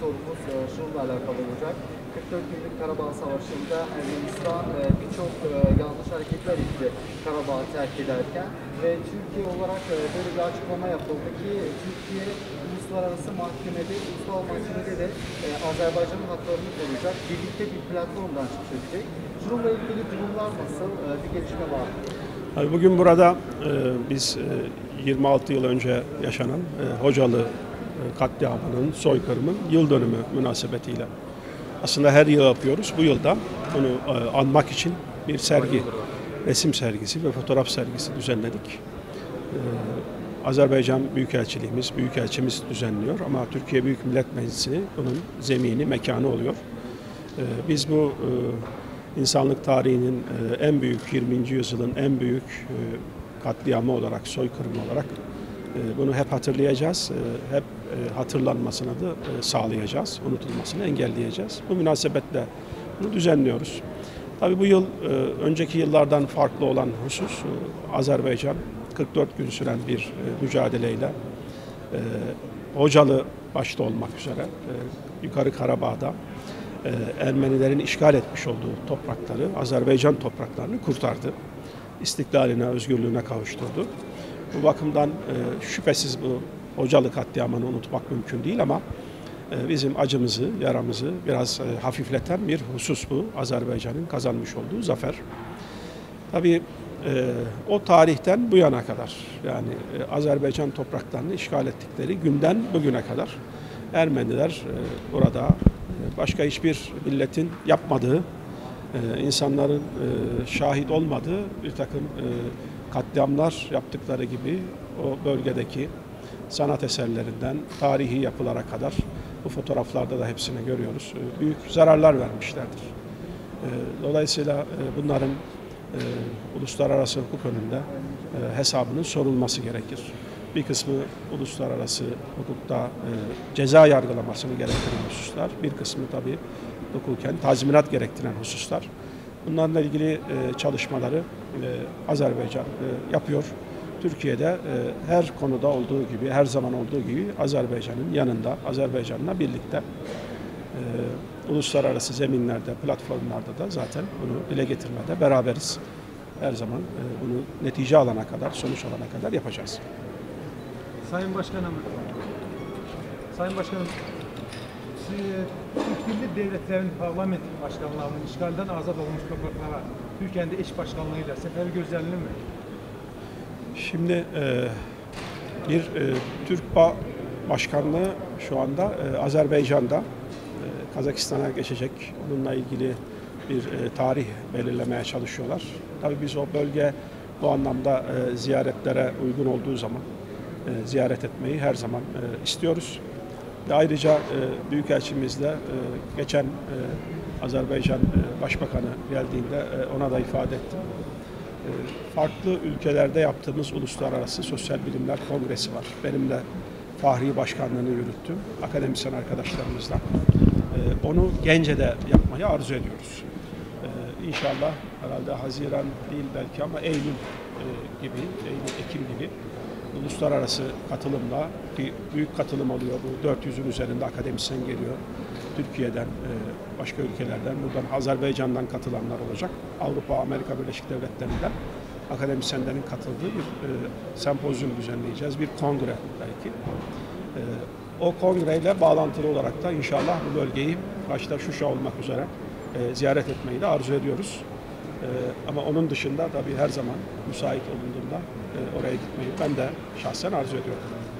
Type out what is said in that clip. sorumuz şununla alakalı olacak. 44 günlük Karabağ Savaşı'nda Ermenistan birçok yanlış hareketler etti Karabağ'ı terk ederken ve Türkiye olarak böyle bir açıklama yapıldı ki Türkiye uluslararası mahkemede, ulusal mahkemede de Azerbaycan'ın haklarını koruyacak, birlikte bir platformdan çıkacak. Şununla ilgili durumlar nasıl? Bir gelişme var. Bugün burada biz 26 yıl önce yaşanan Hocalı katliamının, soykırımın yıl dönümü münasebetiyle aslında her yıl yapıyoruz. Bu yılda onu anmak için bir sergi, resim sergisi ve fotoğraf sergisi düzenledik. Azerbaycan Büyükelçiliğimiz, Büyükelçimiz düzenliyor ama Türkiye Büyük Millet Meclisi bunun zemini, mekanı oluyor. Biz bu insanlık tarihinin en büyük, 20. yüzyılın en büyük katliamı olarak, soykırım olarak bunu hep hatırlayacağız, hep hatırlanmasını da sağlayacağız, unutulmasını engelleyeceğiz. Bu münasebetle bunu düzenliyoruz. Tabii bu yıl önceki yıllardan farklı olan husus, Azerbaycan 44 gün süren bir mücadeleyle Hocalı başta olmak üzere Yukarı Karabağ'da Ermenilerin işgal etmiş olduğu toprakları, Azerbaycan topraklarını kurtardı. İstiklaline, özgürlüğüne kavuşturdu. Bu bakımdan şüphesiz bu Hocalı katliamını unutmak mümkün değil ama bizim acımızı, yaramızı biraz hafifleten bir husus bu. Azerbaycan'ın kazanmış olduğu zafer. Tabii o tarihten bu yana kadar, yani Azerbaycan topraklarını işgal ettikleri günden bugüne kadar Ermeniler burada başka hiçbir milletin yapmadığı, insanların şahit olmadığı bir takım katliamlar yaptıkları gibi o bölgedeki sanat eserlerinden tarihi yapılara kadar bu fotoğraflarda da hepsini görüyoruz. Büyük zararlar vermişlerdir. Dolayısıyla bunların uluslararası hukuk önünde hesabının sorulması gerekir. Bir kısmı uluslararası hukukta ceza yargılamasını gerektiren hususlar, bir kısmı tabii hukuken tazminat gerektiren hususlar. Bunlarla ilgili çalışmaları Azerbaycan yapıyor. Türkiye'de her konuda olduğu gibi, her zaman olduğu gibi Azerbaycan'ın yanında, Azerbaycan'la birlikte uluslararası zeminlerde, platformlarda da zaten bunu dile getirmede beraberiz. Her zaman bunu netice alana kadar, sonuç alana kadar yapacağız. Sayın Başkanım, Türk devletlerin parlament başkanlarının işgalden azad olmuş topraklara Türkiye'nin de eş başkanlığıyla sefer gözlenir mi? Şimdi bir Türk başkanlığı şu anda Azerbaycan'da, Kazakistan'a geçecek. Onunla ilgili bir tarih belirlemeye çalışıyorlar. Tabii biz o bölge bu anlamda ziyaretlere uygun olduğu zaman ziyaret etmeyi her zaman istiyoruz. Ve ayrıca Büyükelçimizle geçen Azerbaycan Başbakanı geldiğinde ona da ifade ettim. Farklı ülkelerde yaptığımız Uluslararası Sosyal Bilimler Kongresi var. Benim de Fahri Başkanlığı'nı yürüttüm, akademisyen arkadaşlarımızla. Onu Gence'de yapmayı arzu ediyoruz. İnşallah herhalde Haziran değil belki ama Eylül, Ekim gibi uluslararası katılımla, bir büyük katılım oluyor. Bu 400'ün üzerinde akademisyen geliyor. Türkiye'den, başka ülkelerden, buradan Azerbaycan'dan katılanlar olacak. Avrupa, Amerika Birleşik Devletleri'nden akademisyenlerin katıldığı bir sempozyum düzenleyeceğiz. Bir kongre belki. O kongreyle bağlantılı olarak da inşallah bu bölgeyi başta Şuşa olmak üzere ziyaret etmeyi de arzu ediyoruz. Ama onun dışında tabii her zaman müsait olunduğunda oraya gitmeyi ben de şahsen arzu ediyorum.